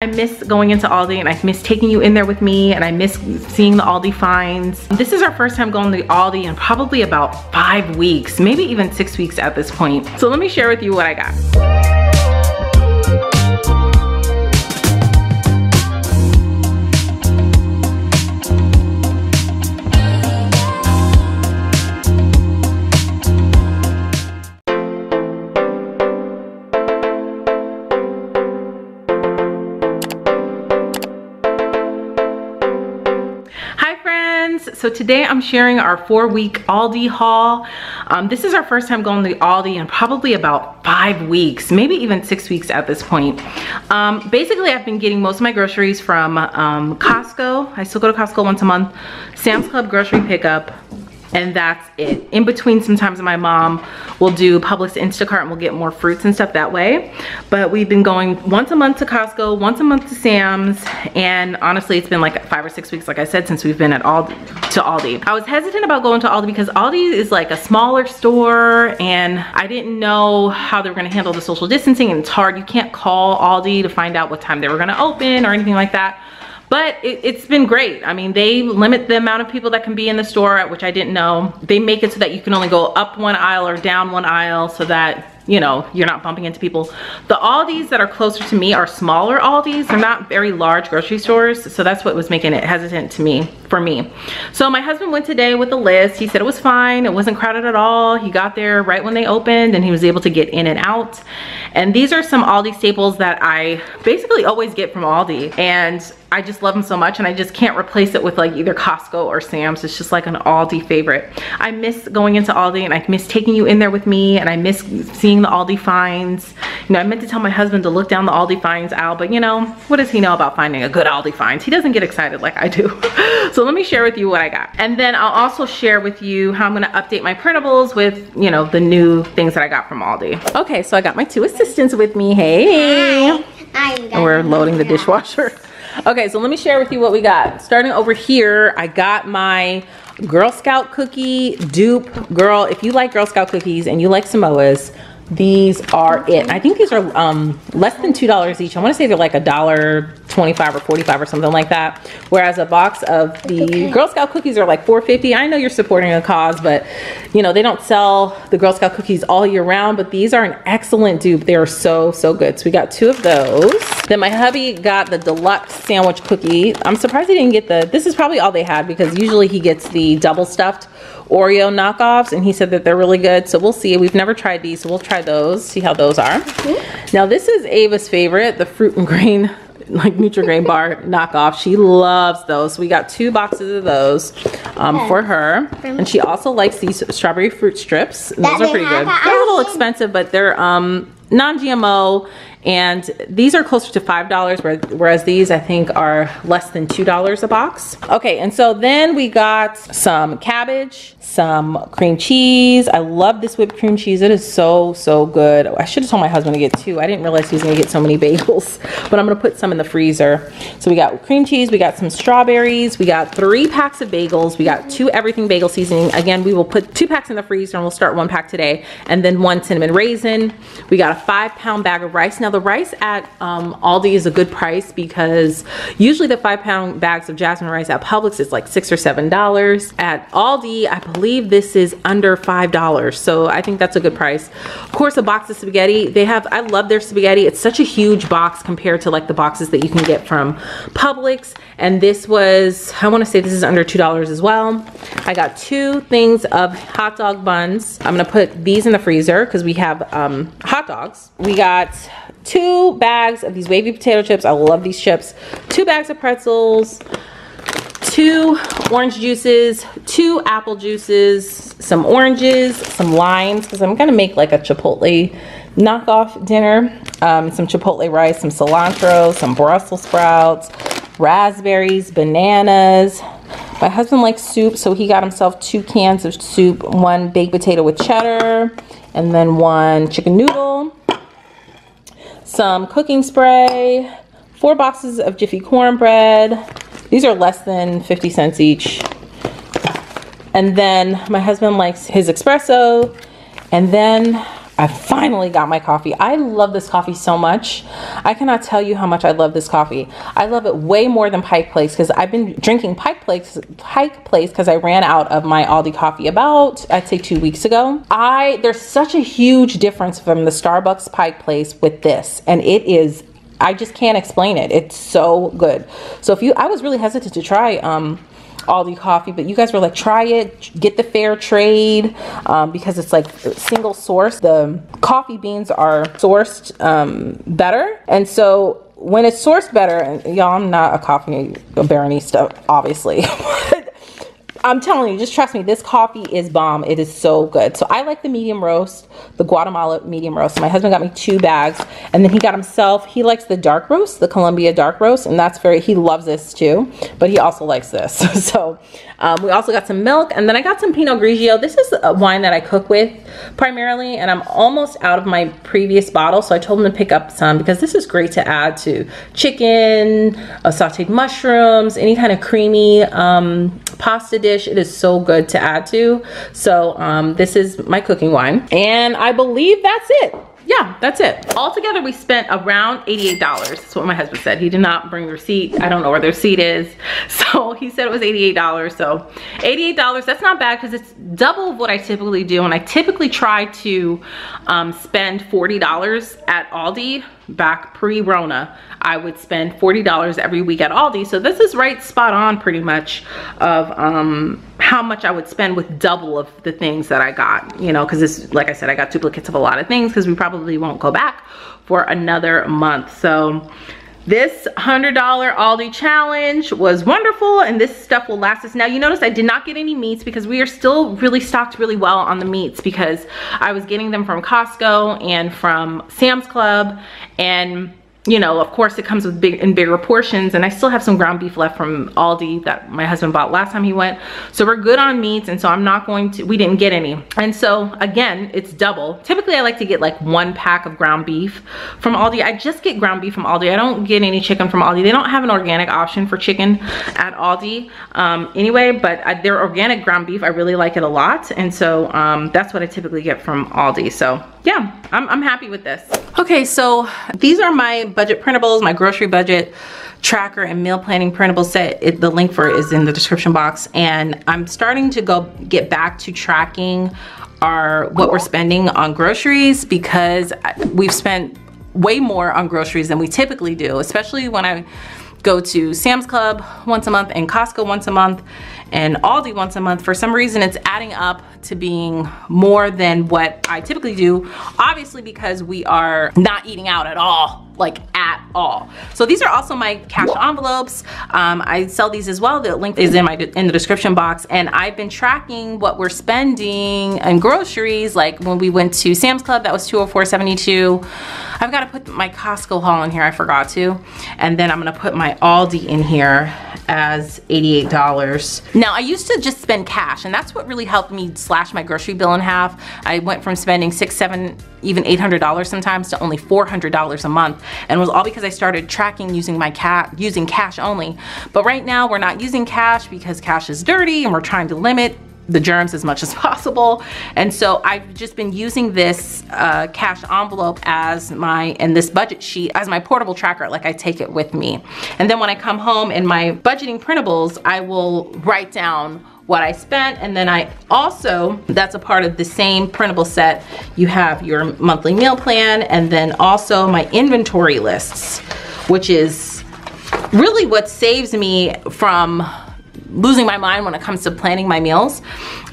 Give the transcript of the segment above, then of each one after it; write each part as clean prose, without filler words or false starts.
I miss going into Aldi, and I miss taking you in there with me, and I miss seeing the Aldi finds. This is our first time going to Aldi in probably about 5 weeks, maybe even 6 weeks at this point. So let me share with you what I got. So today I'm sharing our 4-week Aldi haul. This is our first time going to Aldi in probably about 5 weeks, maybe even 6 weeks at this point. Basically, I've been getting most of my groceries from Costco. I still go to Costco once a month. Sam's Club grocery pickup, and that's it. In between, sometimes my mom will do Publix Instacart and we'll get more fruits and stuff that way. But we've been going once a month to Costco, once a month to Sam's, and honestly, it's been like 5 or 6 weeks, like I said, since we've been at Aldi. I was hesitant about going to Aldi because Aldi is like a smaller store, and I didn't know how they were gonna handle the social distancing, and it's hard. You can't call Aldi to find out what time they were gonna open or anything like that. But it's been great. I mean, they limit the amount of people that can be in the store, which I didn't know. They make it so that you can only go up one aisle or down one aisle so that, you know, you're not bumping into people. The Aldis that are closer to me are smaller Aldis. They're not very large grocery stores. So that's what was making it hesitant for me. So my husband went today with a list. He said it was fine. It wasn't crowded at all. He got there right when they opened and he was able to get in and out. And these are some Aldi staples that I basically always get from Aldi. And I just love them so much, and I just can't replace it with like either Costco or Sam's. It's just like an Aldi favorite. I miss going into Aldi, and I miss taking you in there with me, and I miss seeing the Aldi finds. You know, I meant to tell my husband to look down the Aldi finds aisle, but you know, what does he know about finding a good Aldi finds? He doesn't get excited like I do. So let me share with you what I got. And then I'll also share with you how I'm gonna update my printables with, you know, the new things that I got from Aldi. Okay, so I got my two assistants with me. Hey. Hi. We're loading the dishwasher. Okay, so let me share with you what we got. Starting over here, I got my Girl Scout cookie dupe. Girl, if you like Girl Scout cookies and you like Samoas, these are it. I think these are less than $2 each. I want to say they're like $1.25 or 45 or something like that. Whereas a box of the Girl Scout cookies are like $4.50. I know you're supporting a cause, but you know, they don't sell the Girl Scout cookies all year round, but these are an excellent dupe. They are so, so good. So we got two of those. Then my hubby got the deluxe sandwich cookie. I'm surprised he didn't get the, this is probably all they had because usually he gets the double stuffed Oreo knockoffs, and he said that they're really good. So we'll see. We've never tried these, so we'll try those, see how those are. Now this is Ava's favorite, the fruit and grain, like Nutri-Grain bar knockoff. She loves those. So we got two boxes of those for her. And she also likes these strawberry fruit strips. And those are pretty good. They're a little expensive, but they're non-GMO, and these are closer to $5, whereas these I think are less than $2 a box. Okay, and so then we got some cabbage, some cream cheese. I love this whipped cream cheese. It is so, so good. I should have told my husband to get two. I didn't realize he was gonna get so many bagels, but I'm gonna put some in the freezer. So we got cream cheese, we got some strawberries, we got 3 packs of bagels, we got 2 everything bagel seasoning. Again, we will put 2 packs in the freezer, and we'll start 1 pack today, and then 1 cinnamon raisin. We got a 5-pound bag of rice. Now the rice at Aldi is a good price because usually the 5-pound bags of jasmine rice at Publix is like $6 or $7. At Aldi, I believe this is under $5. So I think that's a good price. Of course, a box of spaghetti. They have, I love their spaghetti. It's such a huge box compared to like the boxes that you can get from Publix. And this was, I want to say this is under $2 as well. I got 2 things of hot dog buns. I'm going to put these in the freezer because we have hot dogs. We got 2 bags of these wavy potato chips. I love these chips. 2 bags of pretzels, 2 orange juices, 2 apple juices, some oranges, some limes, because I'm gonna make like a Chipotle knockoff dinner. Some Chipotle rice, some cilantro, some Brussels sprouts, raspberries, bananas. My husband likes soup, so he got himself 2 cans of soup, 1 baked potato with cheddar, and then 1 chicken noodle, some cooking spray, 4 boxes of Jiffy cornbread. These are less than 50 cents each. And then my husband likes his espresso. And then I finally got my coffee. I love this coffee so much. I cannot tell you how much I love this coffee. I love it way more than Pike Place because I've been drinking Pike Place because I ran out of my Aldi coffee about, I'd say 2 weeks ago. There's such a huge difference from the Starbucks Pike Place with this, and it is, I just can't explain it. It's so good. So if you, I was really hesitant to try Aldi coffee, but you guys were like, try it, get the fair trade, because it's like single source. The coffee beans are sourced better, and so when it's sourced better, and y'all, I'm not a coffee baronista, obviously. I'm telling you, just trust me, this coffee is bomb. It is so good. So I like the medium roast, the Guatemala medium roast. My husband got me 2 bags, and then he got himself, he likes the dark roast, the Colombia dark roast, and that's very, he loves this too, but he also likes this. So we also got some milk, and then I got some Pinot Grigio. This is a wine that I cook with primarily, and I'm almost out of my previous bottle, so I told him to pick up some because this is great to add to chicken, sauteed mushrooms, any kind of creamy pasta dish. It is so good to add to. So this is my cooking wine, and I believe that's it. Yeah, that's it. Altogether, we spent around $88. That's what my husband said. He did not bring the receipt. I don't know where the receipt is. So he said it was $88. So $88, that's not bad because it's double of what I typically do. And I typically try to spend $40 at Aldi. Back pre-Rona, I would spend $40 every week at Aldi. So this is right spot on pretty much of how much I would spend with double of the things that I got, you know, because it's like I said, I got duplicates of a lot of things because we probably won't go back for another month. So this $100 Aldi challenge was wonderful, and this stuff will last us. Now, you notice I did not get any meats because we are still really stocked really well on the meats because I was getting them from Costco and from Sam's Club, and you know, of course it comes with bigger portions, and I still have some ground beef left from Aldi that my husband bought last time he went. So we're good on meats, and so I'm not going to, we didn't get any. And so again, it's double. Typically I like to get like 1 pack of ground beef from Aldi. I just get ground beef from Aldi. I don't get any chicken from Aldi. They don't have an organic option for chicken at Aldi anyway, but their organic ground beef, I really like it a lot. And so that's what I typically get from Aldi. So yeah, I'm happy with this. Okay, so these are my budget printables, my grocery budget tracker and meal planning printable set. The link for it is in the description box. And I'm starting to get back to tracking what we're spending on groceries because we've spent way more on groceries than we typically do, especially when I go to Sam's Club once a month and Costco once a month and Aldi once a month. For some reason, it's adding up to being more than what I typically do, obviously because we are not eating out at all, like at all. So these are also my cash envelopes. I sell these as well. The link is in the description box. And I've been tracking what we're spending in groceries. Like when we went to Sam's Club, that was $204.72. I've got to put my Costco haul in here, I forgot to. And then I'm gonna put my Aldi in here as $88. Now I used to just spend cash, and that's what really helped me slash my grocery bill in half. I went from spending $600, $700, even $800 sometimes to only $400 a month, and it was all because I started tracking using my using cash only. But right now we're not using cash because cash is dirty, and we're trying to limit the germs as much as possible. And so I've just been using this cash envelope as my, and this budget sheet as my portable tracker, like I take it with me. And then when I come home in my budgeting printables, I will write down what I spent. And then I also, that's a part of the same printable set, you have your monthly meal plan and then also my inventory lists, which is really what saves me from losing my mind when it comes to planning my meals.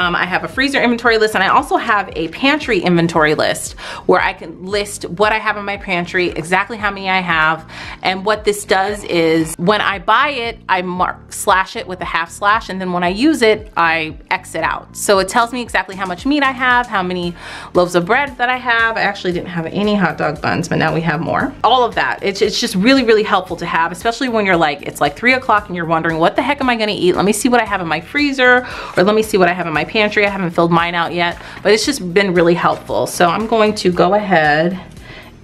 I have a freezer inventory list, and I also have a pantry inventory list where I can list what I have in my pantry, exactly how many I have. And what this does is when I buy it, I slash it with a half slash, and then when I use it, I X it out. So it tells me exactly how much meat I have, how many loaves of bread that I have. I actually didn't have any hot dog buns, but now we have more. All of that. It's just really, really helpful to have, especially when you're like, it's like 3 o'clock and you're wondering, what the heck am I gonna eat? Let me see what I have in my freezer, or let me see what I have in my pantry. I haven't filled mine out yet, but it's just been really helpful. So I'm going to go ahead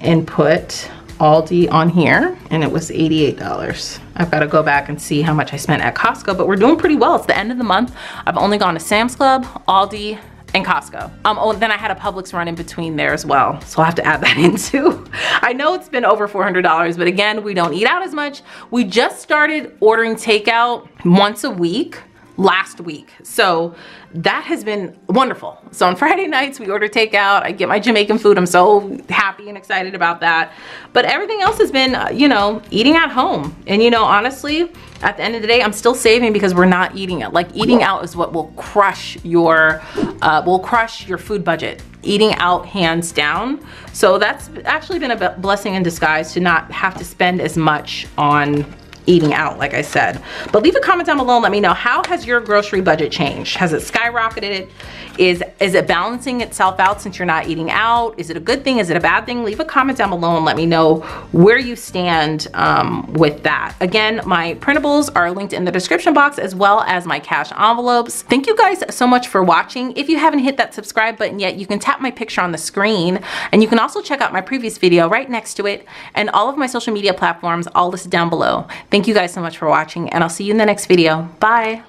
and put Aldi on here, and it was $88. I've got to go back and see how much I spent at Costco, but we're doing pretty well. It's the end of the month. I've only gone to Sam's Club, Aldi, and Costco. Oh, and then I had a Publix run in between there as well, so I'll have to add that in too. I know it's been over $400, but again, we don't eat out as much. We just started ordering takeout once a week last week, so that has been wonderful. So on Friday nights we order takeout, I get my Jamaican food, I'm so happy and excited about that. But everything else has been, you know, eating at home. And you know, honestly, at the end of the day, I'm still saving because we're not eating out. Like, eating out is what will crush your food budget. Eating out, hands down. So that's actually been a blessing in disguise to not have to spend as much on eating out, like I said. But leave a comment down below and let me know, how has your grocery budget changed? Has it skyrocketed? Is it balancing itself out since you're not eating out? Is it a good thing? Is it a bad thing? Leave a comment down below and let me know where you stand with that. Again, my printables are linked in the description box, as well as my cash envelopes. Thank you guys so much for watching. If you haven't hit that subscribe button yet, you can tap my picture on the screen, and you can also check out my previous video right next to it, and all of my social media platforms all listed down below. Thank you guys so much for watching, and I'll see you in the next video. Bye.